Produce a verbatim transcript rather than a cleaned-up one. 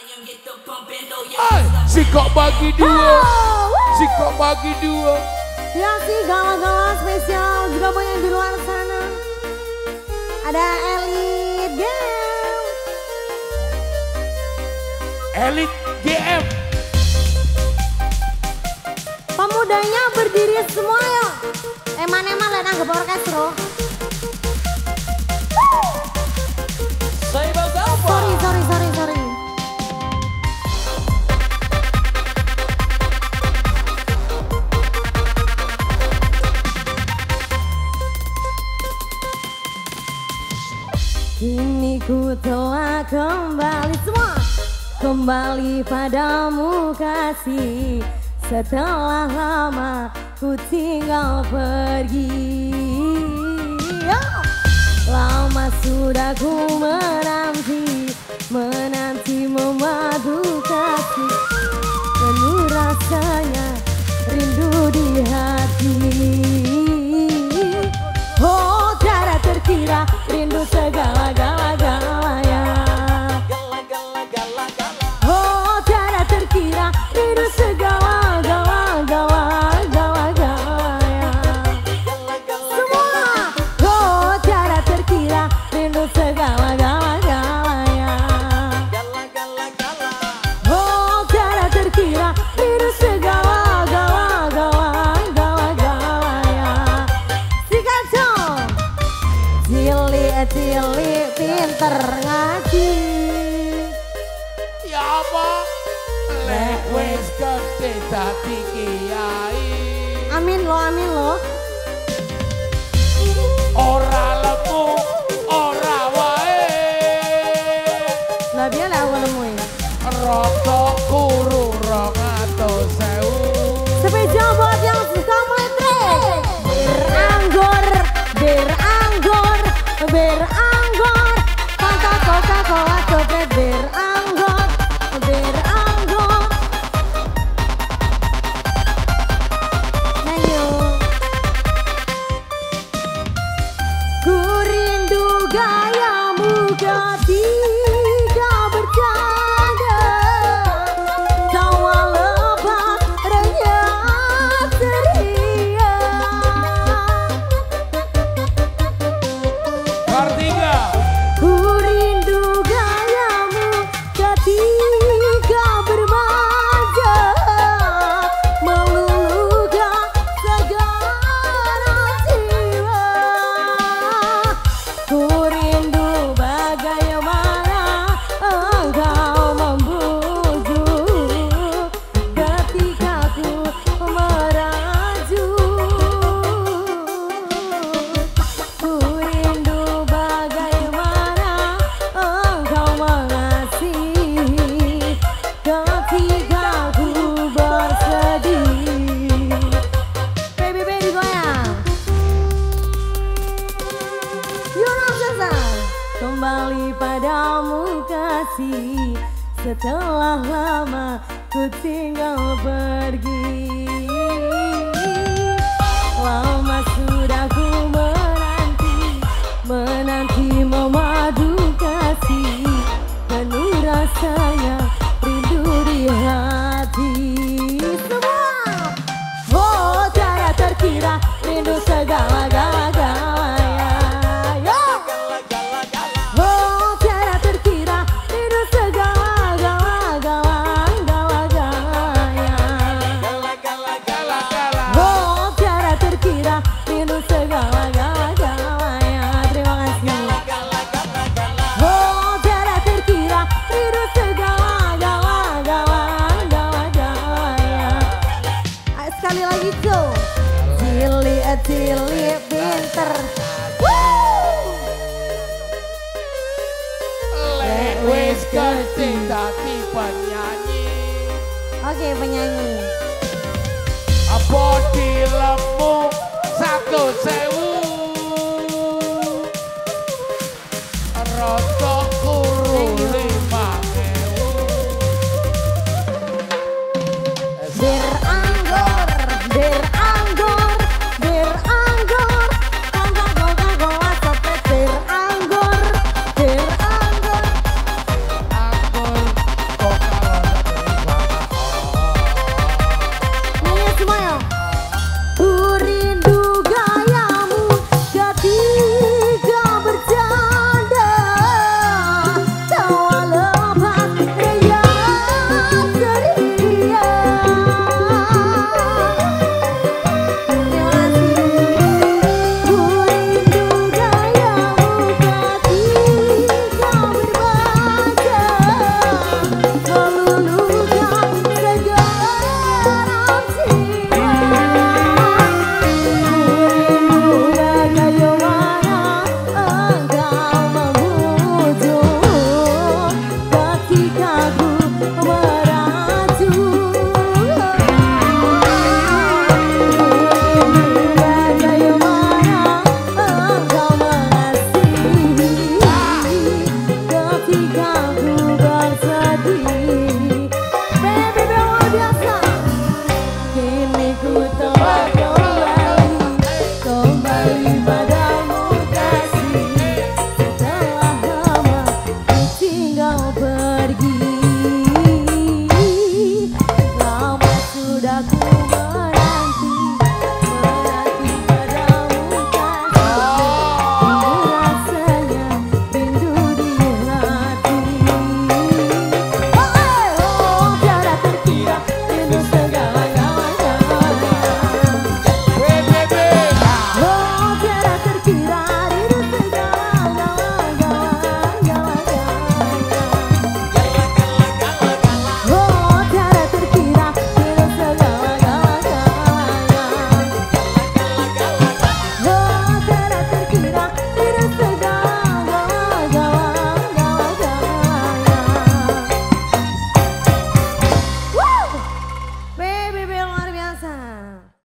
Ay, si kok bagi dua, oh, si kok bagi dua. Ya si gala-gala spesial juga banyak di luar sana. Ada Elitgm. Elitgm. Pemudanya berdiri semua yo. Eman-eman dan anggap orkestro. Saya bawa apa? Sorry, sorry, sorry, sorry. Kini ku telah kembali semua, kembali padamu kasih. Setelah lama ku tinggal pergi. Lama sudah ku menanti, menanti memadu kasih. Penuh rasanya rindu di hati. Oh, darah terkira rindu segala-gala-galanya. Oh, darah terkira rindu segala-gala-gala-galanya. Semua. Oh, darah terkira rindu segala-gala-galanya. Oh, darah terkira rindu segala-gala-gala-galanya. Sikato. Cili-cili pinter ngaji. Ya apa? Lek wis gede dadi kiai. Amin lo, amin lo. Ora lepu, ora wae. Lah piye lek aku nemu iki? Rata kuru rong atus ewu. Sepeda buat yang suka meletrek. Beranggor, beranggor. Beranggor, kota kota kola copet beranggor, beranggor. Ayo, ku rindu gayamu ketika bercanda, tawa lebar renyah ceria. Kembali padamu kasih, setelah lama ku tinggal pergi. Lama sudah ku menanti, menanti memadu kasih. Penuh rasanya rindu di hati. Semua. Oh, darah terkira rindu segala-gala-galanya. Cili pinter. Woo! Lek wis gede dadi penyanyi. Oke, penyanyi. Apa dilemu satu sewu. Rata kuru lima ewu. Beranggor, beranggor. Anggur, anggur, Baby yang luar biasa.